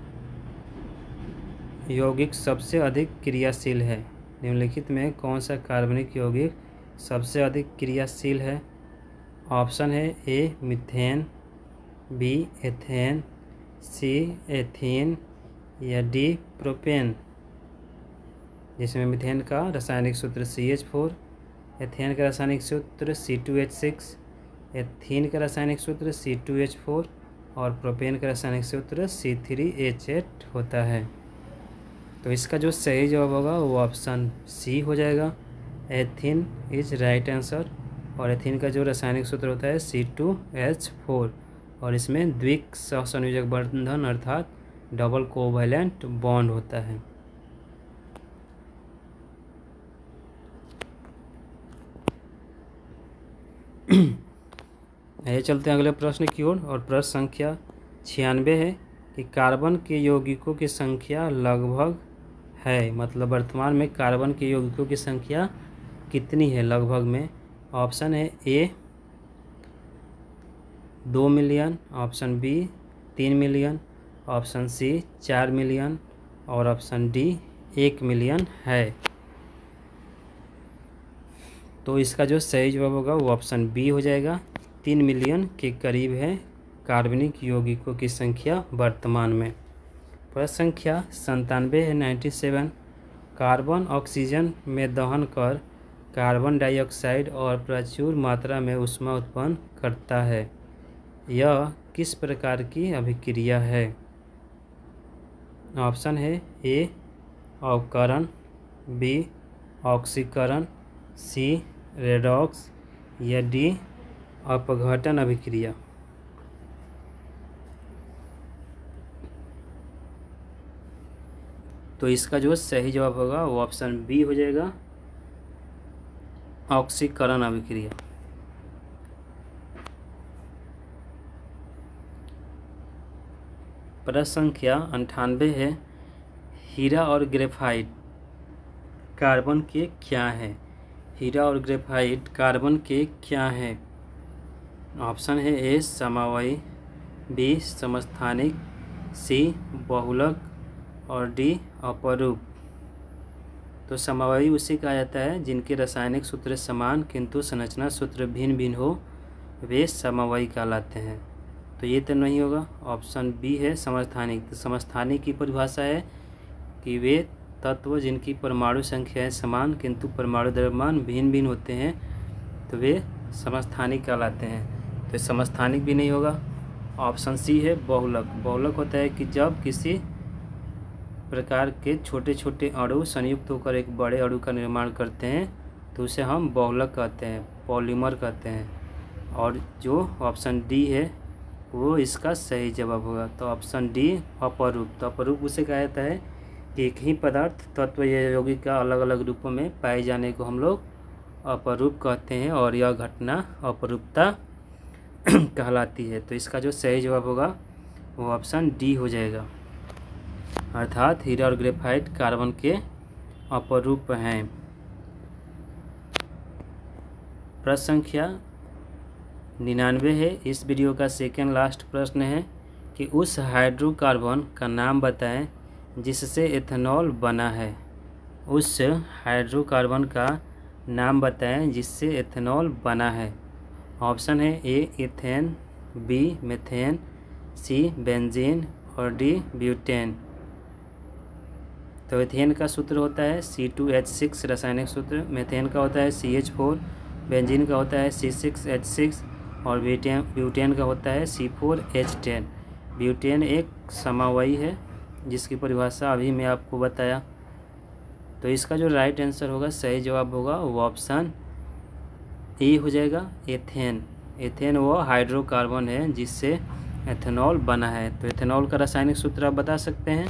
यौगिक सबसे अधिक क्रियाशील है? निम्नलिखित में कौन सा कार्बनिक यौगिक सबसे अधिक क्रियाशील है? ऑप्शन है A methane, B ethane, C ethene या डी प्रोपेन, जिसमें मीथेन का रासायनिक सूत्र सी एच फोर, एथेन का रासायनिक सूत्र C two H six, ethene का रासायनिक सूत्र सी टू एच फोर और प्रोपेन का रासायनिक सूत्र सी थ्री एच एट होता है। तो इसका जो सही जवाब होगा वो ऑप्शन सी हो जाएगा, एथीन इज राइट आंसर। और एथीन का जो रासायनिक सूत्र होता है सी टू एच फोर और इसमें द्विक सहसंयोजक बंधन अर्थात डबल कोवैलेंट बॉन्ड होता है। ये चलते हैं अगले प्रश्न की ओर। और प्रश्न संख्या छियानवे है कि कार्बन के यौगिकों की संख्या लगभग है, मतलब वर्तमान में कार्बन के यौगिकों की संख्या कितनी है लगभग में? ऑप्शन है ए दो मिलियन, ऑप्शन बी तीन मिलियन, ऑप्शन सी चार मिलियन और ऑप्शन डी एक मिलियन है। तो इसका जो सही जवाब होगा वो ऑप्शन बी हो जाएगा। तीन मिलियन के करीब है कार्बनिक यौगिकों की संख्या वर्तमान में। प्रश्न संख्या संतानवे है नाइन्टी सेवन। कार्बन ऑक्सीजन में दहन कर कार्बन डाइऑक्साइड और प्रचुर मात्रा में ऊष्मा उत्पन्न करता है, यह किस प्रकार की अभिक्रिया है? ऑप्शन है ए अवकरण, बी ऑक्सीकरण, सी रेडॉक्स या डी अपघटन अभिक्रिया। तो इसका जो सही जवाब होगा वो ऑप्शन बी हो जाएगा, ऑक्सीकरण अभिक्रिया। प्रश्न संख्या अंठानवे है हीरा और ग्रेफाइट कार्बन के क्या है? हीरा और ग्रेफाइट कार्बन के क्या है? ऑप्शन है ए समावयी, बी समस्थानिक, सी बहुलक और डी अपरूप। तो समावयी उसे कहा जाता है जिनके रासायनिक सूत्र समान किंतु संरचना सूत्र भिन्न भिन्न हो, वे समावयी कहलाते हैं। तो ये तो नहीं होगा, ऑप्शन बी है समस्थानिक। समस्थानिक की परिभाषा है कि वे तत्व जिनकी परमाणु संख्याएं समान किंतु परमाणु द्रव्यमान भिन्न भिन्न होते हैं, तो वे समस्थानिक कहलाते हैं। तो समस्थानिक भी नहीं होगा। ऑप्शन सी है बहुलक। बहुलक होता है कि जब किसी प्रकार के छोटे छोटे अणु संयुक्त होकर एक बड़े अणु का निर्माण करते हैं, तो उसे हम बहुलक कहते हैं, पॉलीमर कहते हैं। और जो ऑप्शन डी है वो इसका सही जवाब होगा। तो ऑप्शन डी अपरूप। तो अपरूप उसे कहा जाता है कि एक ही पदार्थ तत्व या यौगिक का अलग अलग रूपों में पाए जाने को हम लोग अपरूप कहते हैं, और यह घटना अपरूपता कहलाती है। तो इसका जो सही जवाब होगा वो ऑप्शन डी हो जाएगा, अर्थात हीरा और ग्रेफाइट कार्बन के अपरूप हैं। प्रश्न संख्या निन्यानवे है, इस वीडियो का सेकेंड लास्ट प्रश्न है कि उस हाइड्रोकार्बन का नाम बताएं जिससे एथेनॉल बना है। उस हाइड्रोकार्बन का नाम बताएं जिससे एथेनॉल बना है। ऑप्शन है A ethane, B methane, C benzene और डी ब्यूटेन। तो एथेन का सूत्र होता है सी टू एच सिक्स रासायनिक सूत्र, मीथेन का होता है सी एच फोर, बेंजीन का होता है सी सिक्स एच सिक्स और ब्यूटेन ब्यूटेन का होता है C four H ten. Butane एक समावयी है जिसकी परिभाषा अभी मैं आपको बताया। तो इसका जो राइट आंसर होगा, सही जवाब होगा वो ऑप्शन ए हो जाएगा, एथेन। एथेन वो हाइड्रोकार्बन है जिससे एथेनॉल बना है। तो एथेनॉल का रासायनिक सूत्र आप बता सकते हैं?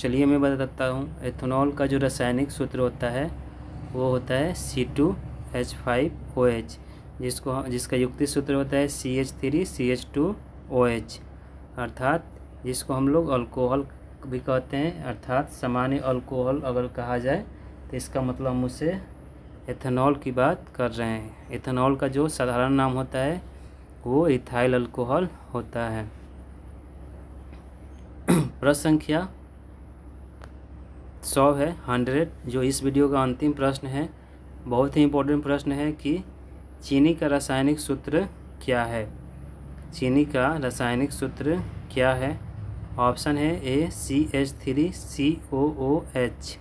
चलिए मैं बताता हूँ। एथेनॉल का जो रासायनिक सूत्र होता है वो होता है C two H five O H, जिसको जिसका युक्ति सूत्र होता है C H three C H two O H, अर्थात जिसको हम लोग अल्कोहल भी कहते हैं। अर्थात सामान्य अल्कोहल अगर कहा जाए तो इसका मतलब हम उसे एथेनॉल की बात कर रहे हैं। एथेनॉल का जो साधारण नाम होता है वो इथाइल अल्कोहल होता है। प्रश्न संख्या सौ है हंड्रेड, जो इस वीडियो का अंतिम प्रश्न है। बहुत ही इम्पोर्टेंट प्रश्न है कि चीनी का रासायनिक सूत्र क्या है? चीनी का रासायनिक सूत्र क्या है? ऑप्शन है A C H three C O O H,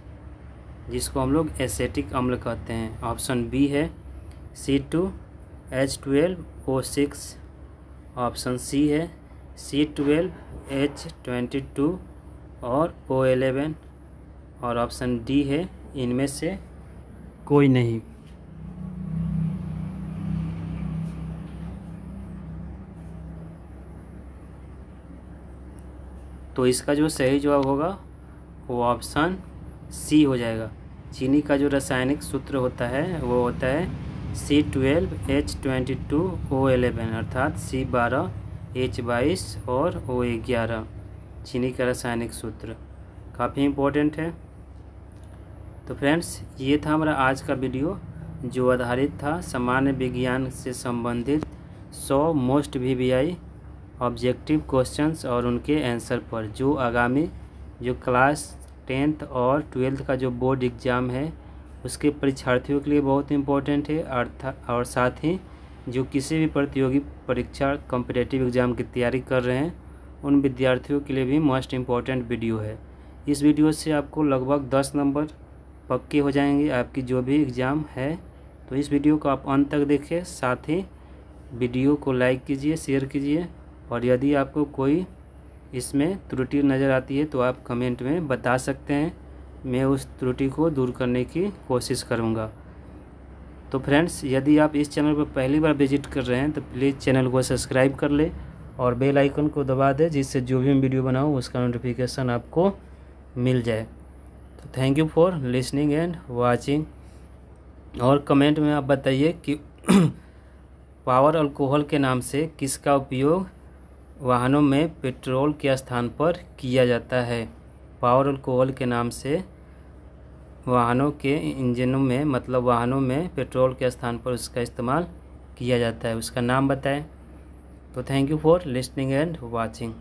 जिसको हम लोग एसेटिक अम्ल कहते हैं। ऑप्शन बी है C two H twelve O six, option C है C twelve H twenty two और ओ इलेवन, और ऑप्शन डी है इनमें से कोई नहीं। तो इसका जो सही जवाब होगा वो ऑप्शन सी हो जाएगा। चीनी का जो रासायनिक सूत्र होता है वो होता है C twelve H twenty two O eleven, अर्थात सी बारह एच बाईस और ओ ग्यारह। चीनी का रासायनिक सूत्र काफ़ी इम्पोर्टेंट है। तो फ्रेंड्स, ये था हमारा आज का वीडियो, जो आधारित था सामान्य विज्ञान से संबंधित सौ most V V I objective questions और उनके आंसर पर, जो आगामी जो क्लास टेंथ और ट्वेल्थ का जो बोर्ड एग्ज़ाम है उसके परीक्षार्थियों के लिए बहुत इम्पोर्टेंट है अर्थात और साथ ही जो किसी भी प्रतियोगी परीक्षा कॉम्पिटिटिव एग्ज़ाम की तैयारी कर रहे हैं उन विद्यार्थियों के लिए भी मोस्ट इम्पॉर्टेंट वीडियो है। इस वीडियो से आपको लगभग दस नंबर पक्के हो जाएंगे आपकी जो भी एग्ज़ाम है। तो इस वीडियो को आप अंत तक देखें, साथ ही वीडियो को लाइक कीजिए, शेयर कीजिए और यदि आपको कोई इसमें त्रुटि नज़र आती है तो आप कमेंट में बता सकते हैं, मैं उस त्रुटि को दूर करने की कोशिश करूंगा। तो फ्रेंड्स, यदि आप इस चैनल पर पहली बार विजिट कर रहे हैं तो प्लीज़ चैनल को सब्सक्राइब कर ले और बेल आइकन को दबा दें, जिससे जो भी वीडियो बनाऊँ उसका नोटिफिकेशन आपको मिल जाए। तो thank you for listening and watching. और कमेंट में आप बताइए कि पावर अल्कोहल के नाम से किसका उपयोग वाहनों में पेट्रोल के स्थान पर किया जाता है। पावर अल्कोहल के नाम से वाहनों के इंजनों में मतलब वाहनों में पेट्रोल के स्थान पर उसका इस्तेमाल किया जाता है, उसका नाम बताएं। तो thank you for listening and watching.